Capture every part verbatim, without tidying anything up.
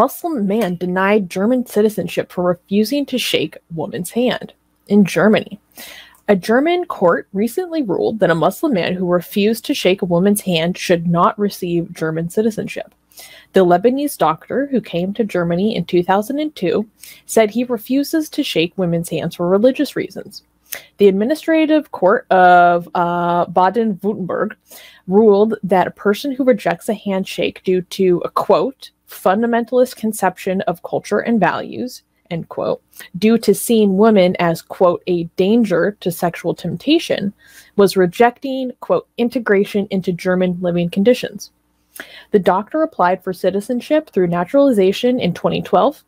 Muslim man denied German citizenship for refusing to shake woman's hand. In Germany, a German court recently ruled that a Muslim man who refused to shake a woman's hand should not receive German citizenship. The Lebanese doctor who came to Germany in two thousand two said he refuses to shake women's hands for religious reasons. The administrative court of uh, Baden-Württemberg ruled that a person who rejects a handshake due to a quote, fundamentalist conception of culture and values, end quote, due to seeing women as, quote, a danger to sexual temptation, was rejecting, quote, integration into German living conditions. The doctor applied for citizenship through naturalization in twenty twelve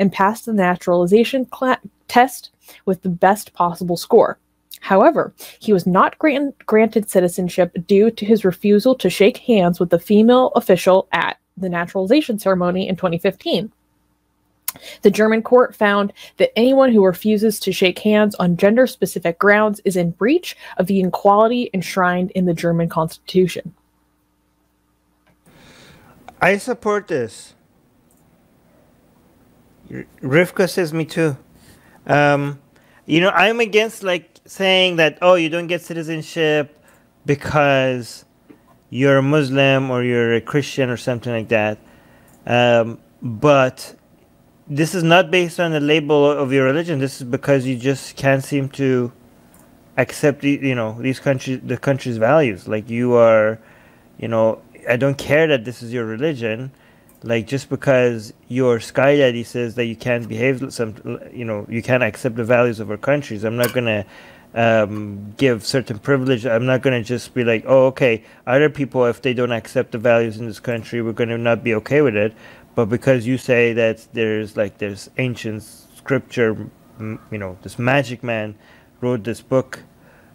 and passed the naturalization test with the best possible score. However, he was not grant granted citizenship due to his refusal to shake hands with the female official at the naturalization ceremony in twenty fifteen. The German court found that anyone who refuses to shake hands on gender-specific grounds is in breach of the equality enshrined in the German Constitution. I support this. Rivka says me too. Um, you know, I'm against like saying that, oh, you don't get citizenship because you're a Muslim or you're a Christian or something like that. Um, but this is not based on the label of your religion. This is because you just can't seem to accept, you know, these countries, the country's values. Like you are, you know, I don't care that this is your religion. Like just because your sky daddy says that you can't behave, some, you know, you can't accept the values of our countries. I'm not gonna um, give certain privilege. I'm not gonna just be like, oh, okay, other people, if they don't accept the values in this country, we're gonna not be okay with it. But because you say that there's like there's ancient scripture, you know, this magic man wrote this book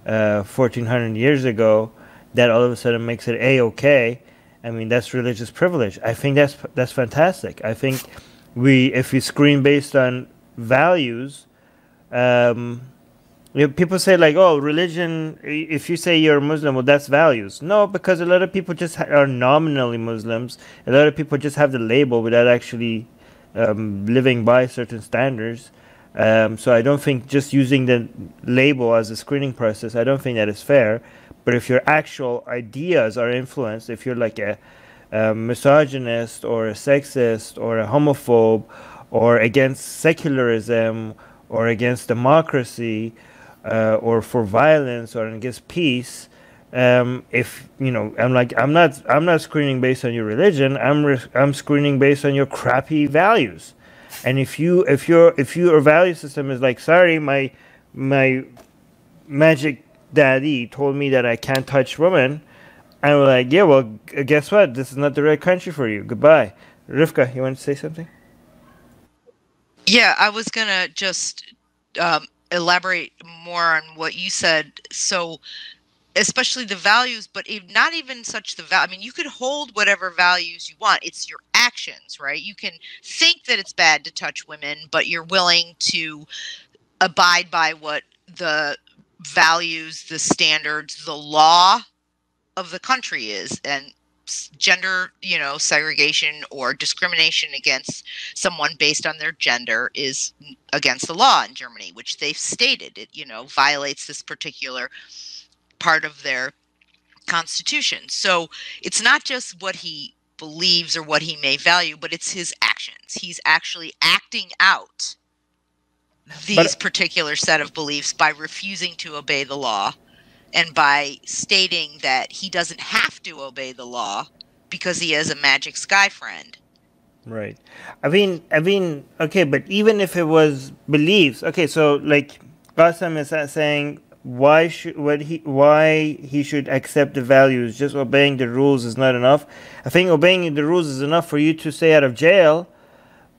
uh, fourteen hundred years ago, that all of a sudden makes it A-okay. I mean, that's religious privilege. I think that's that's fantastic. I think we, if we screen based on values, um, you know, people say like, oh, religion, if you say you're Muslim, well, that's values. No, because a lot of people just are nominally Muslims. A lot of people just have the label without actually um, living by certain standards. Um, so I don't think just using the label as a screening process, I don't think that is fair. But if your actual ideas are influenced, if you're like a, a misogynist or a sexist or a homophobe or against secularism or against democracy uh, or for violence or against peace, um, if you know, I'm like, I'm not, I'm not screening based on your religion. I'm, re I'm screening based on your crappy values. And if you, if your, if your value system is like, sorry, my, my magic daddy told me that I can't touch women, and we're like, yeah, well, guess what? This is not the right country for you. Goodbye. Rivka, you want to say something? Yeah, I was going to just um, elaborate more on what you said. So, especially the values, but if not even such the value. I mean, you could hold whatever values you want. It's your actions, right? You can think that it's bad to touch women, but you're willing to abide by what the values, the standards, the law of the country is, and gender, you know, segregation or discrimination against someone based on their gender is against the law in Germany, which they've stated it, you know, violates this particular part of their constitution. So it's not just what he believes or what he may value, but it's his actions. He's actually acting out these but, particular set of beliefs by refusing to obey the law and by stating that he doesn't have to obey the law because he has a magic sky friend. Right. I mean, I mean, okay, but even if it was beliefs, okay, so like Qasim is saying, why should what he why he should accept the values? Just obeying the rules is not enough. I think obeying the rules is enough for you to stay out of jail.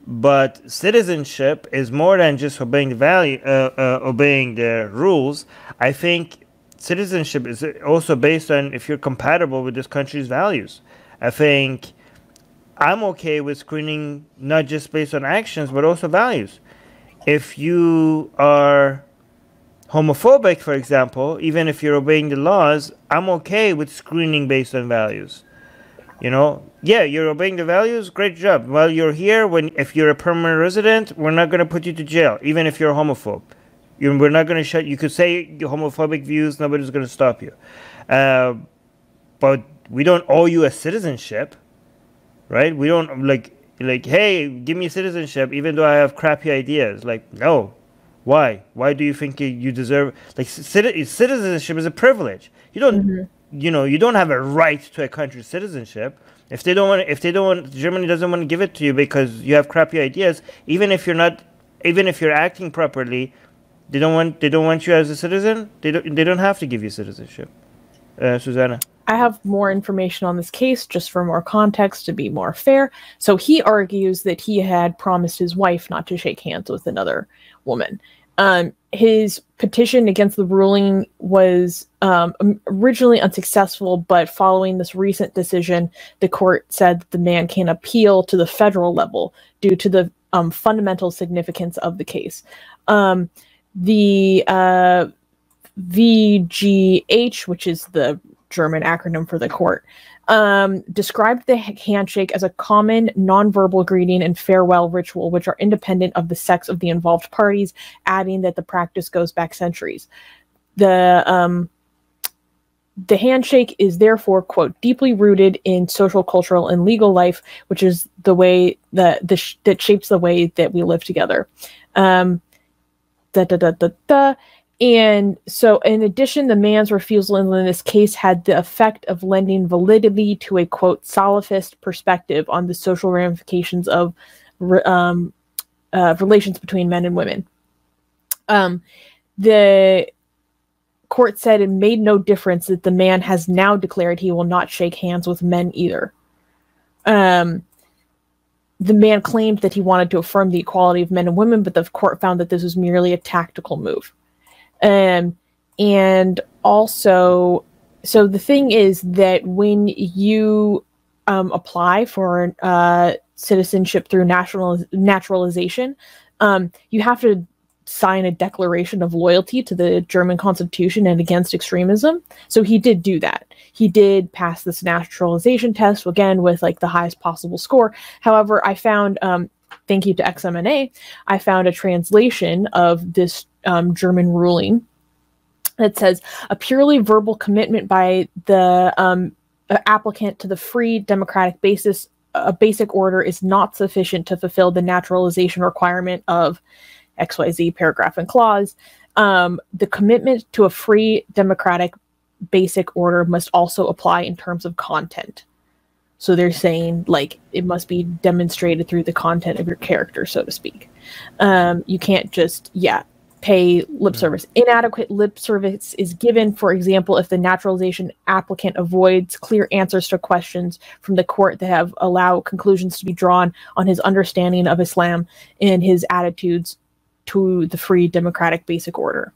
But citizenship is more than just obeying the value, uh, uh, obeying the rules. I think citizenship is also based on if you're compatible with this country's values. I think I'm okay with screening not just based on actions, but also values. If you are homophobic, for example, even if you're obeying the laws, I'm okay with screening based on values. You know, yeah, you're obeying the values, great job. While you're here, when if you're a permanent resident, we're not going to put you to jail, even if you're homophobe. You, we're not going to shut. You could say your homophobic views, nobody's going to stop you. Uh, but we don't owe you a citizenship, right? We don't, like, like, hey, give me citizenship, even though I have crappy ideas. Like, no. Why? Why do you think you deserve, like, citizenship is a privilege. You don't... Mm-hmm. You know, you don't have a right to a country's citizenship. If they don't want, if they don't want, Germany doesn't want to give it to you because you have crappy ideas. Even if you're not, even if you're acting properly, they don't want. They don't want you as a citizen. They don't. They don't have to give you citizenship. Uh, Susanna, I have more information on this case, just for more context to be more fair. So he argues that he had promised his wife not to shake hands with another woman. Um, his petition against the ruling was um, originally unsuccessful, but following this recent decision, the court said that the man can appeal to the federal level due to the um, fundamental significance of the case. Um, the uh, V G H, which is the German acronym for the court, um, described the handshake as a common nonverbal greeting and farewell ritual, which are independent of the sex of the involved parties, adding that the practice goes back centuries. The, um, the handshake is therefore, quote, deeply rooted in social, cultural, and legal life, which is the way that, the sh that shapes the way that we live together. Um, da, da, da, da, da. And so, in addition, the man's refusal in this case had the effect of lending validity to a, quote, salafist perspective on the social ramifications of um, uh, relations between men and women. Um, the court said it made no difference that the man has now declared he will not shake hands with men either. Um, the man claimed that he wanted to affirm the equality of men and women, but the court found that this was merely a tactical move. Um, and also, so the thing is that when you um, apply for uh, citizenship through national naturalization, um, you have to sign a declaration of loyalty to the German Constitution and against extremism. So he did do that. He did pass this naturalization test, again, with like the highest possible score. However, I found, um, thank you to X M N A, I found a translation of this Um, German ruling that says a purely verbal commitment by the um, applicant to the free democratic basis, a basic order is not sufficient to fulfill the naturalization requirement of X Y Z paragraph and clause. Um, the commitment to a free democratic basic order must also apply in terms of content. So they're saying, like, it must be demonstrated through the content of your character, so to speak. Um, you can't just, yeah, pay lip service. Inadequate lip service is given, for example, if the naturalization applicant avoids clear answers to questions from the court that have allowed conclusions to be drawn on his understanding of Islam and his attitudes to the free democratic basic order.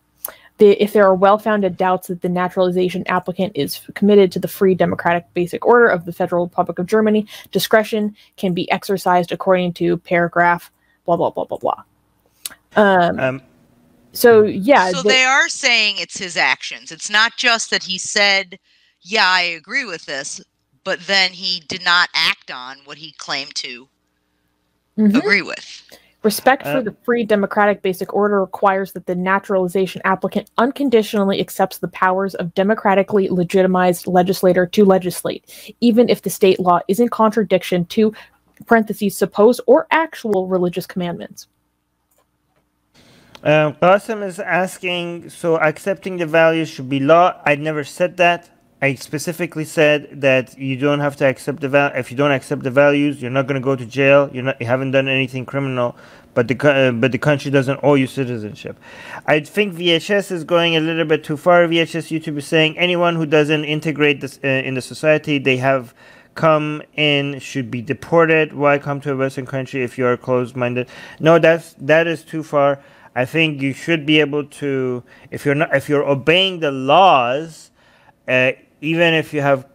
The, if there are well-founded doubts that the naturalization applicant is committed to the free democratic basic order of the Federal Republic of Germany, discretion can be exercised according to paragraph blah, blah, blah, blah, blah. Um, um So, yeah. So they, they are saying it's his actions. It's not just that he said, yeah, I agree with this, but then he did not act on what he claimed to mm-hmm. agree with. Respect uh, for the free democratic basic order requires that the naturalization applicant unconditionally accepts the powers of democratically legitimized legislator to legislate, even if the state law is in contradiction to, parentheses, supposed or actual religious commandments. Uh, Qasim is asking, so accepting the values should be law. I never said that. I specifically said that you don't have to accept the val. If you don't accept the values, you're not going to go to jail. You're not. You haven't done anything criminal. But the uh, but the country doesn't owe you citizenship. I think V H S is going a little bit too far. V H S YouTube is saying anyone who doesn't integrate this uh, in the society they have come in should be deported. Why come to a Western country if you are closed-minded? No, that's that is too far. I think you should be able to, if you're not, if you're obeying the laws, uh, even if you have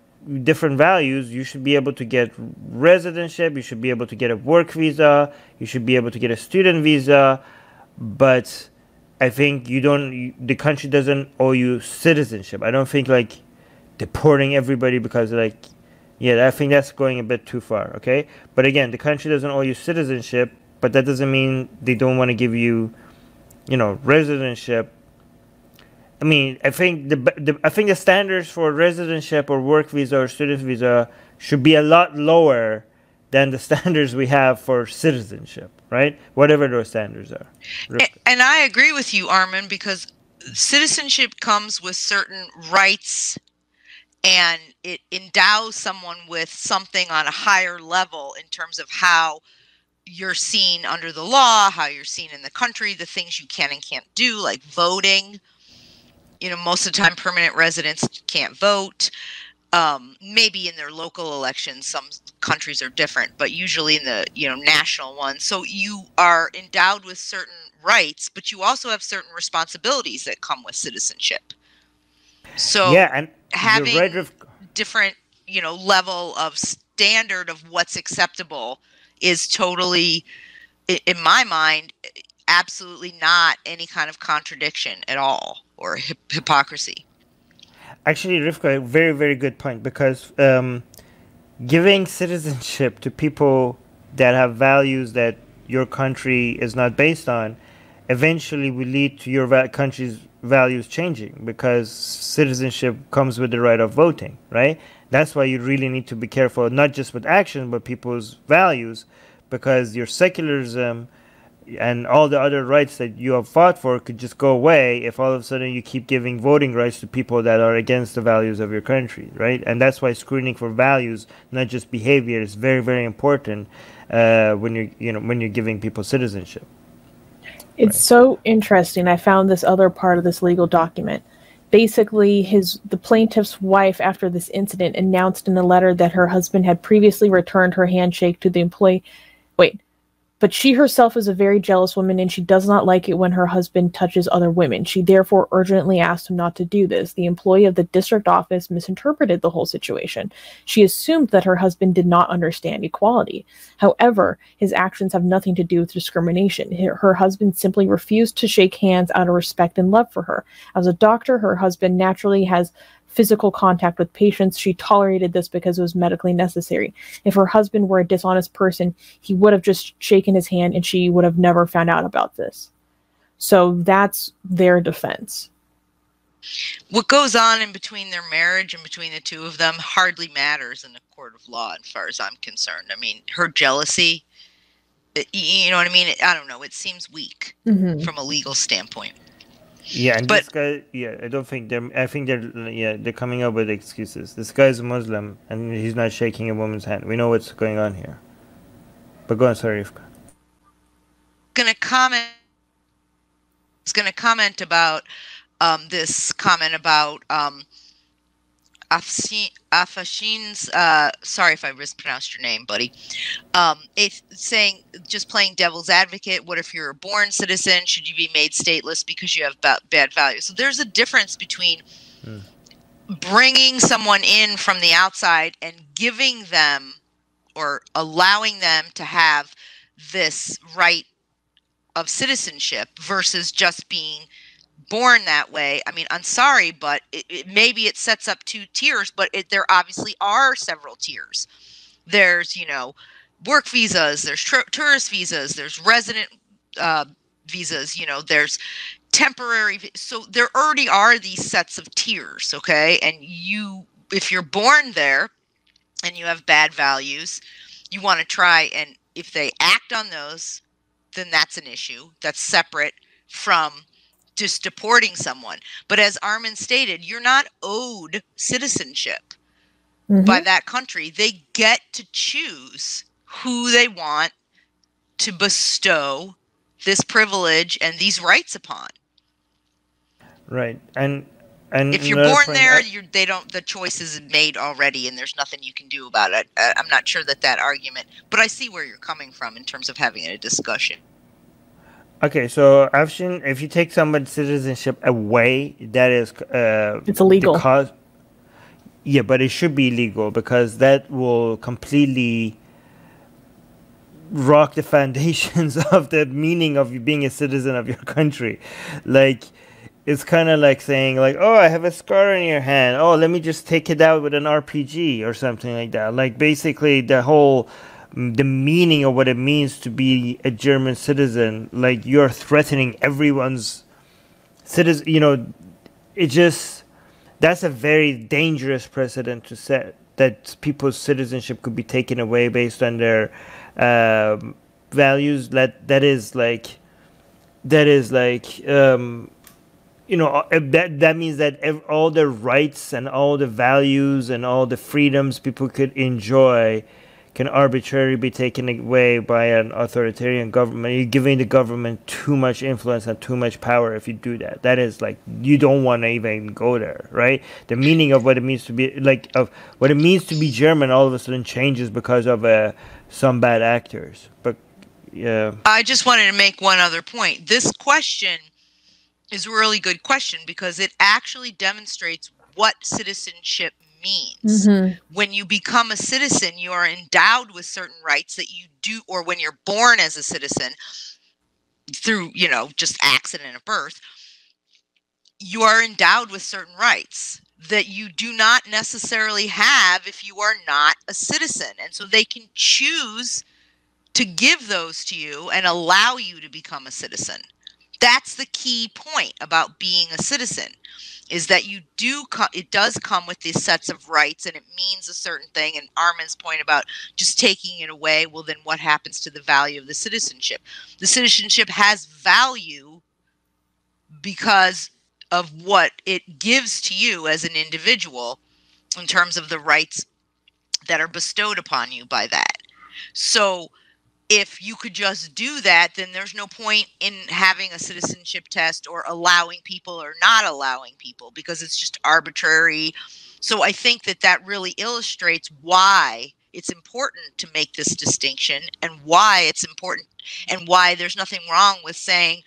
different values, you should be able to get residentship. You should be able to get a work visa. You should be able to get a student visa. But I think you don't. You, the country doesn't owe you citizenship. I don't think like deporting everybody because like Yeah, I think that's going a bit too far, okay? But again, the country doesn't owe you citizenship, but that doesn't mean they don't want to give you, you know, residentship. I mean, I think the, the I think the standards for residentship or work visa or student visa should be a lot lower than the standards we have for citizenship, right? Whatever those standards are. And, and I agree with you, Armin, because citizenship comes with certain rights and it endows someone with something on a higher level in terms of how you're seen under the law, how you're seen in the country, the things you can and can't do, like voting. You know, most of the time permanent residents can't vote. Um, maybe in their local elections, some countries are different, but usually in the, you know, national ones. So you are endowed with certain rights, but you also have certain responsibilities that come with citizenship. So yeah, and having right of... different, you know, level of standard of what's acceptable is totally, in my mind, absolutely not any kind of contradiction at all or hip hypocrisy. Actually, Rivka, very, very good point, because um, giving citizenship to people that have values that your country is not based on eventually will lead to your va country's values changing, because citizenship comes with the right of voting, right? That's why you really need to be careful, not just with action, but people's values, because your secularism and all the other rights that you have fought for could just go away if all of a sudden you keep giving voting rights to people that are against the values of your country, right? And that's why screening for values, not just behavior, is very, very important uh, when you're, you know, when you're giving people citizenship. It's right. So interesting. I found this other part of this legal document. Basically, his the plaintiff's wife, after this incident, announced in a letter that her husband had previously returned her handshake to the employee. Wait. But she herself is a very jealous woman, and she does not like it when her husband touches other women. She therefore urgently asked him not to do this. The employee of the district office misinterpreted the whole situation. She assumed that her husband did not understand equality. However, his actions have nothing to do with discrimination. Her husband simply refused to shake hands out of respect and love for her. As a doctor, her husband naturally has physical contact with patients. She tolerated this because it was medically necessary. If her husband were a dishonest person, he would have just shaken his hand and she would have never found out about this. So that's their defense. What goes on in between their marriage and between the two of them hardly matters in the court of law, as far as I'm concerned. I mean, her jealousy, you know what I mean? I don't know. It seems weak mm-hmm. from a legal standpoint. Yeah, and but, this guy, yeah, I don't think they're, I think they're, yeah, they're coming up with excuses. This guy's a Muslim, and he's not shaking a woman's hand. We know what's going on here. But go on, sorry, Rivka. Going to comment, I was going to comment about um, this comment about um, Afshin's, uh, sorry if I mispronounced your name, buddy, um, if, saying, just playing devil's advocate, what if you're a born citizen? Should you be made stateless because you have ba bad values? So there's a difference between mm. bringing someone in from the outside and giving them or allowing them to have this right of citizenship versus just being born that way. I mean, I'm sorry, but it, it, maybe it sets up two tiers, but it, there obviously are several tiers. There's, you know, work visas, there's tourist visas, there's resident uh, visas, you know, there's temporary. So there already are these sets of tiers, okay? And you, if you're born there and you have bad values, you want to try, and if they act on those, then that's an issue. That's separate from just deporting someone. But as Armin stated, you're not owed citizenship mm-hmm. by that country. They get to choose who they want to bestow this privilege and these rights upon. Right. And and if you're born point, there, you're, they don't. The choice is made already, and there's nothing you can do about it. I, I'm not sure that that argument, but I see where you're coming from in terms of having a discussion. Okay, so Afshin, if you take somebody's citizenship away, that is... Uh, it's illegal. Cause, yeah, but it should be illegal, because that will completely rock the foundations of the meaning of you being a citizen of your country. Like, it's kind of like saying like, oh, I have a scar on your hand. Oh, let me just take it out with an R P G or something like that. Like basically the whole, the meaning of what it means to be a German citizen, like you're threatening everyone's citizen, you know, it just, that's a very dangerous precedent to set, that people's citizenship could be taken away based on their um, values. That, that is like, that is like, um, you know, that, that means that all the rights and all the values and all the freedoms people could enjoy can arbitrarily be taken away by an authoritarian government. You're giving the government too much influence and too much power if you do that. That is like, you don't want to even go there, right? The meaning of what it means to be, like, of what it means to be German all of a sudden changes because of uh, some bad actors. But yeah. I just wanted to make one other point. This question is a really good question because it actually demonstrates what citizenship means. Mm-hmm. When you become a citizen, you are endowed with certain rights that you do, or when you're born as a citizen through, you know, just accident of birth, you are endowed with certain rights that you do not necessarily have if you are not a citizen. And so they can choose to give those to you and allow you to become a citizen. That's the key point about being a citizen, is that you do co it does come with these sets of rights and it means a certain thing. And Armin's point about just taking it away, well, then what happens to the value of the citizenship? The citizenship has value because of what it gives to you as an individual in terms of the rights that are bestowed upon you by that. So if you could just do that, then there's no point in having a citizenship test or allowing people or not allowing people, because it's just arbitrary. So I think that that really illustrates why it's important to make this distinction and why it's important and why there's nothing wrong with saying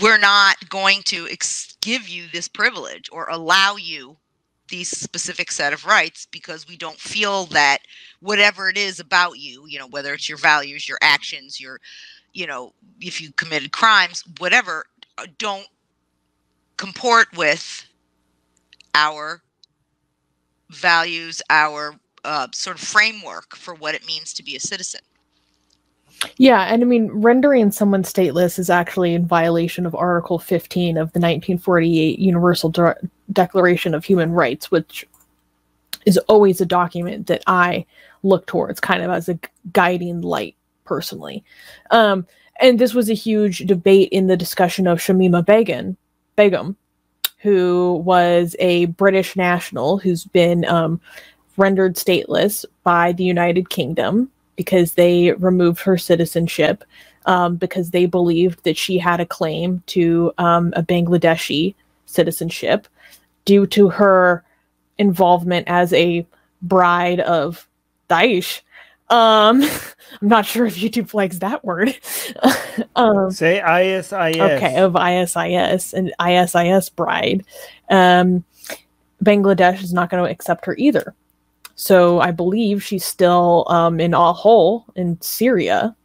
we're not going to ex give you this privilege or allow you these specific set of rights because we don't feel that whatever it is about you, you know, whether it's your values, your actions, your, you know, if you committed crimes, whatever, don't comport with our values, our uh, sort of framework for what it means to be a citizen. Yeah, and I mean, rendering someone stateless is actually in violation of Article fifteen of the nineteen forty-eight Universal De- Declaration of Human Rights, which is always a document that I look towards kind of as a guiding light personally. Um, and this was a huge debate in the discussion of Shamima Begum, Begum who was a British national who's been um, rendered stateless by the United Kingdom, because they removed her citizenship um, because they believed that she had a claim to um, a Bangladeshi citizenship due to her involvement as a bride of Daesh. Um, I'm not sure if YouTube likes that word. um, Say ISIS. Okay, of ISIS, an ISIS bride. Um, Bangladesh is not going to accept her either. So I believe she's still um, in Al-Hol in Syria,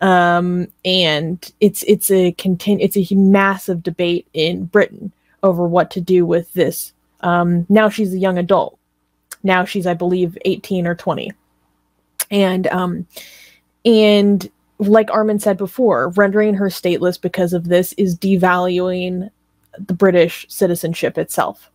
um, and it's it's a continu it's a massive debate in Britain over what to do with this. Um, now she's a young adult. Now she's, I believe, eighteen or twenty, and um, and like Armin said before, rendering her stateless because of this is devaluing the British citizenship itself.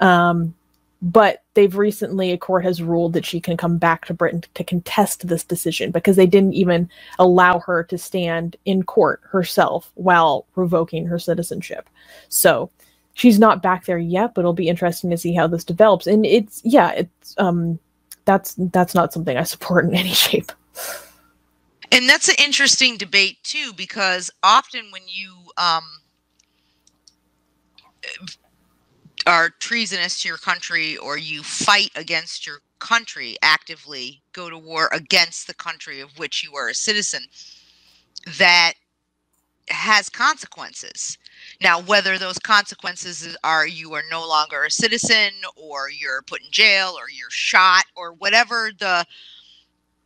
Um, But they've recently, a court has ruled that she can come back to Britain to contest this decision because they didn't even allow her to stand in court herself while revoking her citizenship. So she's not back there yet, but it'll be interesting to see how this develops. And it's, yeah, it's um, that's that's not something I support in any shape. And that's an interesting debate too, because often when you um. are treasonous to your country, or you fight against your country, actively go to war against the country of which you are a citizen, that has consequences. Now, whether those consequences are you are no longer a citizen, or you're put in jail, or you're shot, or whatever the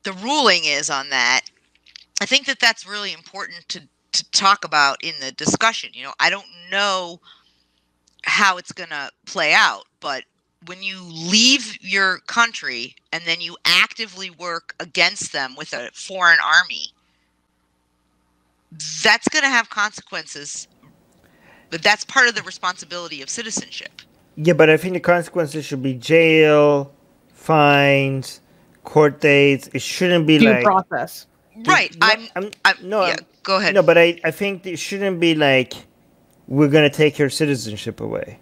the ruling is on that, I think that that's really important to, to talk about in the discussion. You know, I don't know how it's going to play out, but when you leave your country and then you actively work against them with a foreign army, that's going to have consequences. But that's part of the responsibility of citizenship. Yeah, but I think the consequences should be jail, fines, court dates. It shouldn't be due like process. Right. No, I'm, I'm, I'm no. Yeah, I'm, go ahead. No, but I, I think it shouldn't be like we're gonna take your citizenship away.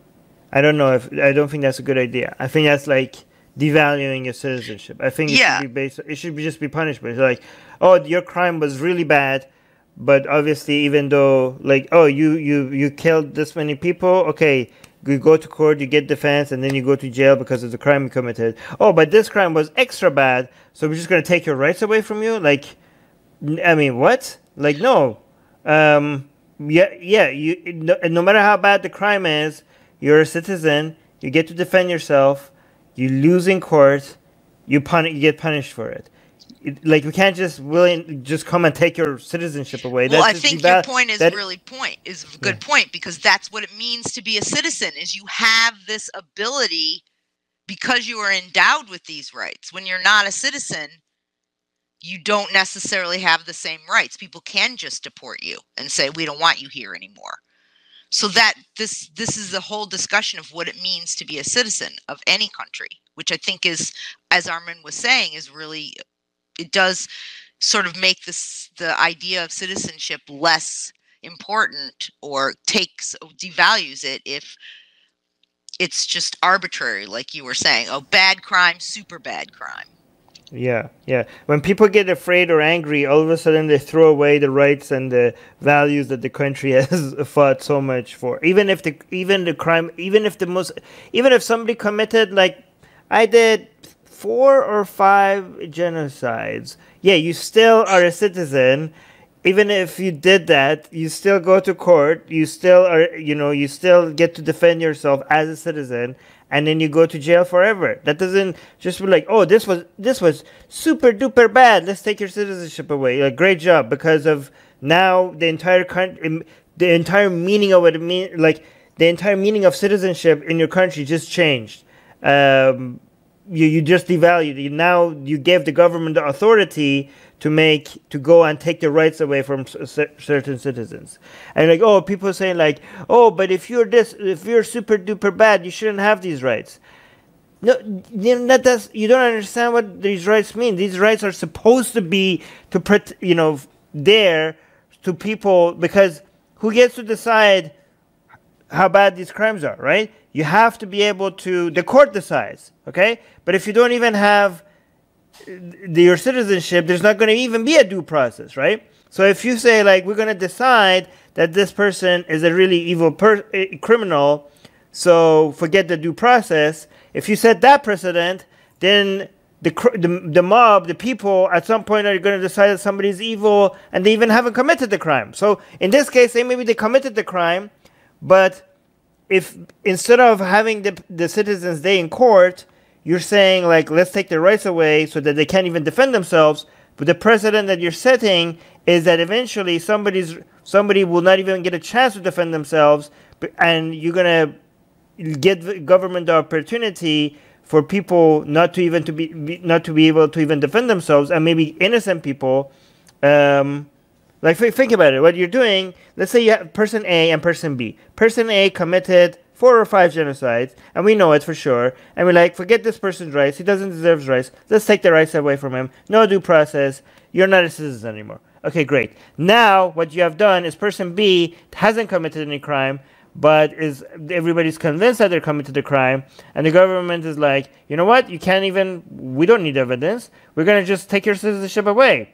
I don't know if I don't think that's a good idea. I think that's like devaluing your citizenship. I think it yeah. should be based. It should be just be punishment. It's like, oh, your crime was really bad, but obviously, even though like, oh, you you you killed this many people, okay. You go to court, you get defense, and then you go to jail because of the crime you committed. Oh, but this crime was extra bad, so we're just going to take your rights away from you? Like, I mean, what? Like, no. Um, yeah, yeah. You, no, no matter how bad the crime is, you're a citizen. You get to defend yourself. You lose in court. You, pun you get punished for it. It, like, we can't just really just come and take your citizenship away. Well, that's I think your point is that, really point is a good yeah. point, because that's what it means to be a citizen, is you have this ability because you are endowed with these rights. When you're not a citizen, you don't necessarily have the same rights. People can just deport you and say, we don't want you here anymore. So that this this is the whole discussion of what it means to be a citizen of any country, which I think is, as Armin was saying, is really... It does sort of make this the idea of citizenship less important, or takes devalues it if it's just arbitrary, like you were saying. Oh, bad crime, super bad crime. Yeah, yeah. When people get afraid or angry, all of a sudden they throw away the rights and the values that the country has fought so much for. Even if the even the crime, even if the most, even if somebody committed, like I did, four or five genocides, yeah, you still are a citizen. Even if you did that, you still go to court, you still are, you know, you still get to defend yourself as a citizen, and then you go to jail forever. That doesn't just be like, oh, this was this was super duper bad, let's take your citizenship away. Like, great job, because of now the entire country, the entire meaning of what it mean, like the entire meaning of citizenship in your country just changed. Um, You, you just devalued it. Now you gave the government the authority to make to go and take the rights away from certain citizens. And like, oh, people saying like, oh, but if you're this, if you're super duper bad, you shouldn't have these rights. No, that does, you don't understand what these rights mean. These rights are supposed to be to put, you know, there to people, because who gets to decide how bad these crimes are, right? You have to be able to, the court decides, okay? But if you don't even have the, your citizenship, there's not going to even be a due process, right? So if you say, like, we're going to decide that this person is a really evil per criminal, so forget the due process, if you set that precedent, then the, the, the mob, the people, at some point are going to decide that somebody's evil, and they even haven't committed the crime. So in this case, they maybe they committed the crime, but... If instead of having the, the citizens day in court, you're saying like, let's take their rights away so that they can't even defend themselves. But the precedent that you're setting is that eventually somebody's somebody will not even get a chance to defend themselves. And you're going to get the government the opportunity for people not to even to be, not to be able to even defend themselves, and maybe innocent people. Um, Like, think about it. What you're doing, let's say you have person A and person B. Person A committed four or five genocides, and we know it for sure. And we're like, forget this person's rights. He doesn't deserve his rights. Let's take the rights away from him. No due process. You're not a citizen anymore. Okay, great. Now, what you have done is person B hasn't committed any crime, but is everybody's convinced that they're committed a crime, and the government is like, you know what? You can't even, we don't need evidence. We're going to just take your citizenship away.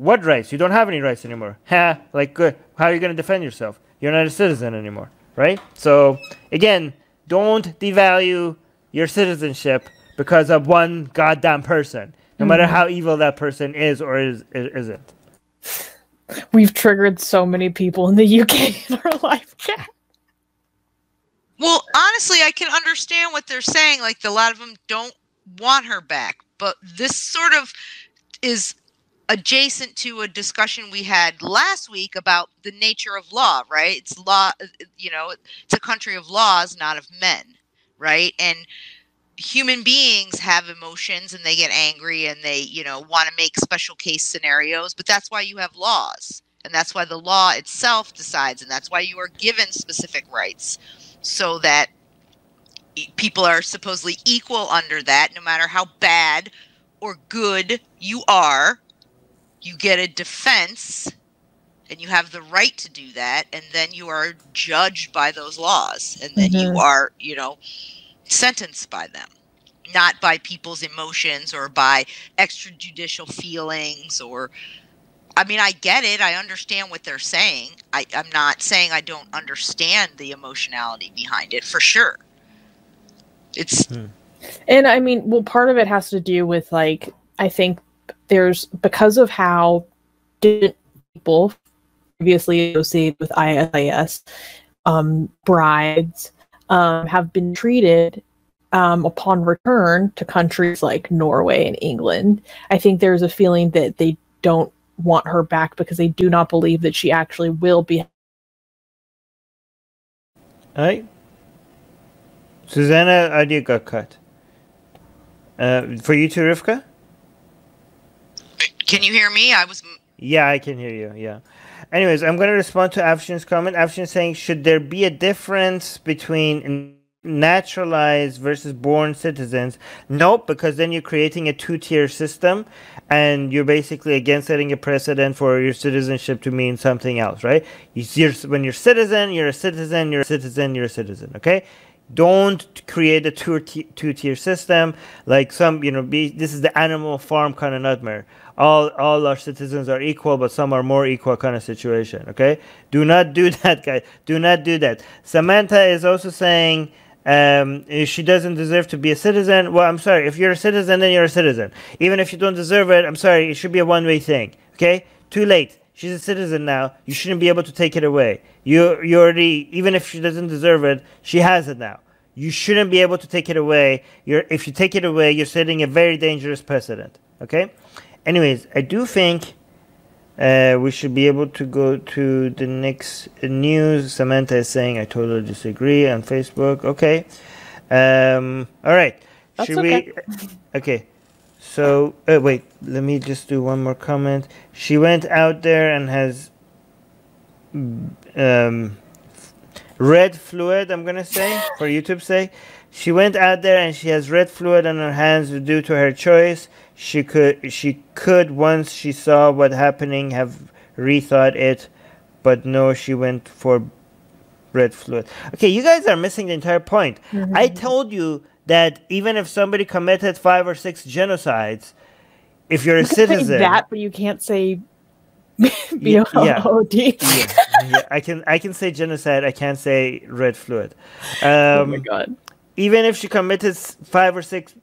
What rights? You don't have any rights anymore. Ha! Like, good. How are you going to defend yourself? You're not a citizen anymore, right? So, again, don't devalue your citizenship because of one goddamn person, no matter how evil that person is or is, is, isn't. We've triggered so many people in the U K in our live chat. Well, honestly, I can understand what they're saying. Like, a lot of them don't want her back, but this sort of is... adjacent to a discussion we had last week about the nature of law, right? It's law, you know, it's a country of laws, not of men, right? And human beings have emotions and they get angry and they, you know, want to make special case scenarios, but that's why you have laws. And that's why the law itself decides. And that's why you are given specific rights, so that people are supposedly equal under that. No matter how bad or good you are, you get a defense and you have the right to do that. And then you are judged by those laws. And then mm-hmm. you are, you know, sentenced by them, not by people's emotions or by extrajudicial feelings or... I mean, I get it. I understand what they're saying. I, I'm not saying I don't understand the emotionality behind it, for sure. It's... And I mean, well, part of it has to do with, like, I think there's, because of how didn't people previously associated with I S I S, um, brides, um, have been treated Um, upon return to countries like Norway and England. I think there's a feeling that they don't want her back because they do not believe that she actually will be. Hey, Susanna, audio got cut. Uh, for you too, Rivka? Can you hear me? I was... Yeah, I can hear you, yeah. Anyways, I'm going to respond to Afshin's comment. Afshin's saying, should there be a difference between... naturalized versus born citizens? Nope, because then you're creating a two-tier system, and you're basically again setting a precedent for your citizenship to mean something else, right? You, you're, when you're citizen, you're a citizen, you're a citizen, you're a citizen, okay? Don't create a two-tier system like some, you know, be, this is the Animal Farm kind of nightmare. All, all our citizens are equal, but some are more equal kind of situation, okay? Do not do that, guys. Do not do that. Samantha is also saying... Um, she doesn't deserve to be a citizen. Well, I'm sorry. If you're a citizen, then you're a citizen. Even if you don't deserve it, I'm sorry. It should be a one-way thing. Okay? Too late. She's a citizen now. You shouldn't be able to take it away. You, you already, even if she doesn't deserve it, she has it now. You shouldn't be able to take it away. You're, if you take it away, you're setting a very dangerous precedent. Okay? Anyways, I do think uh, we should be able to go to the next news. Samantha is saying, I totally disagree on Facebook. Okay. Um, all right. That's should okay. we? Okay. So, uh, wait, let me just do one more comment. She went out there and has um, red fluid, I'm going to say, for YouTube say. She went out there and she has red fluid on her hands due to her choice. She could, she could, once she saw what happening, have rethought it, but no, she went for red fluid. Okay, you guys are missing the entire point. Mm-hmm. I told you that even if somebody committed five or six genocides, if you're a you citizen, say that, but you can't say B O O D. Yeah, yeah, yeah, I can, I can say genocide. I can't say red fluid. Um, oh my god! Even if she committed five or six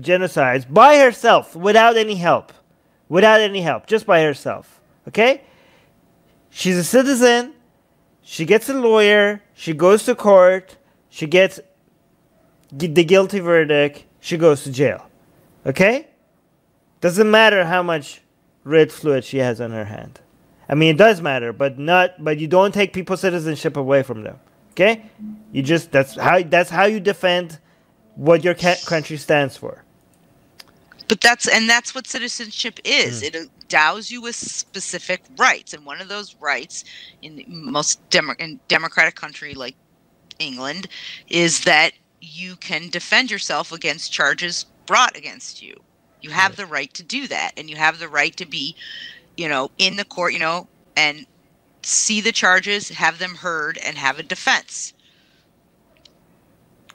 genocides by herself, without any help, without any help, just by herself, okay? She's a citizen, she gets a lawyer, she goes to court, she gets the guilty verdict, she goes to jail, okay? Doesn't matter how much red fluid she has on her hand. I mean, it does matter, but not, but you don't take people's citizenship away from them, okay? You just, that's how, that's how you defend what your ca country stands for. But that's, and that's what citizenship is. Mm. It endows you with specific rights, and one of those rights in most demo in democratic country like England is that you can defend yourself against charges brought against you. You have right. the right to do that, and you have the right to be, you know, in the court, you know, and see the charges, have them heard, and have a defense.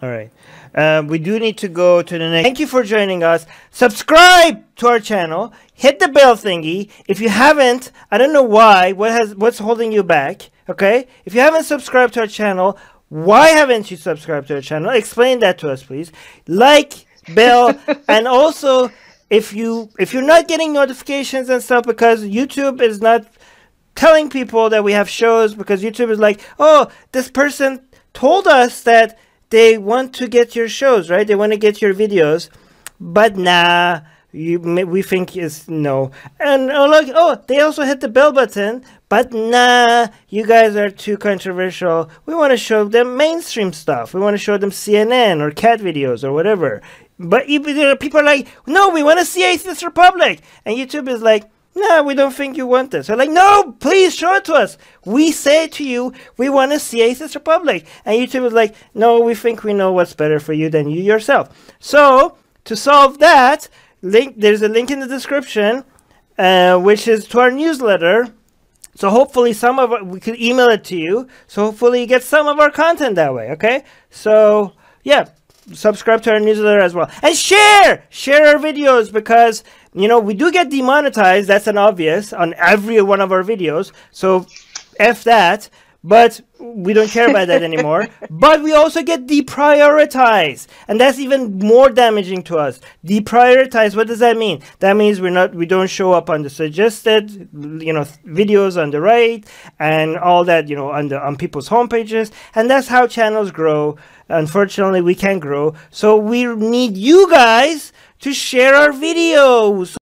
All right. Um, we do need to go to the next. Thank you for joining us. Subscribe to our channel. Hit the bell thingy. If you haven't, I don't know why. What has what's holding you back? Okay. If you haven't subscribed to our channel, why haven't you subscribed to our channel? Explain that to us, please. Like, bell, and also if you if you're not getting notifications and stuff because YouTube is not telling people that we have shows, because YouTube is like, oh, this person told us that they want to get your shows, right? They want to get your videos, but nah, you may, we think is no. And oh look, oh, they also hit the bell button, but nah, you guys are too controversial. We want to show them mainstream stuff. We want to show them C N N or cat videos or whatever. But even there are people like, no, we want to see Atheist Republic. And YouTube is like, no, we don't think you want this. They're like, no, please show it to us. We say to you, we want to see Atheist Republic. And YouTube is like, no, we think we know what's better for you than you yourself. So to solve that, link, there's a link in the description, uh, which is to our newsletter. So hopefully some of our, we could email it to you. So hopefully you get some of our content that way. Okay. So yeah, subscribe to our newsletter as well, and share, share our videos, because you know we do get demonetized. That's an obvious on every one of our videos. So F that. But we don't care about that anymore. But we also get deprioritized, and that's even more damaging to us. Deprioritized, what does that mean? That means we're not, we don't show up on the suggested, you know, videos on the right and all that, you know, on the on people's homepages. And that's how channels grow. Unfortunately, we can't grow, so we need you guys to share our videos.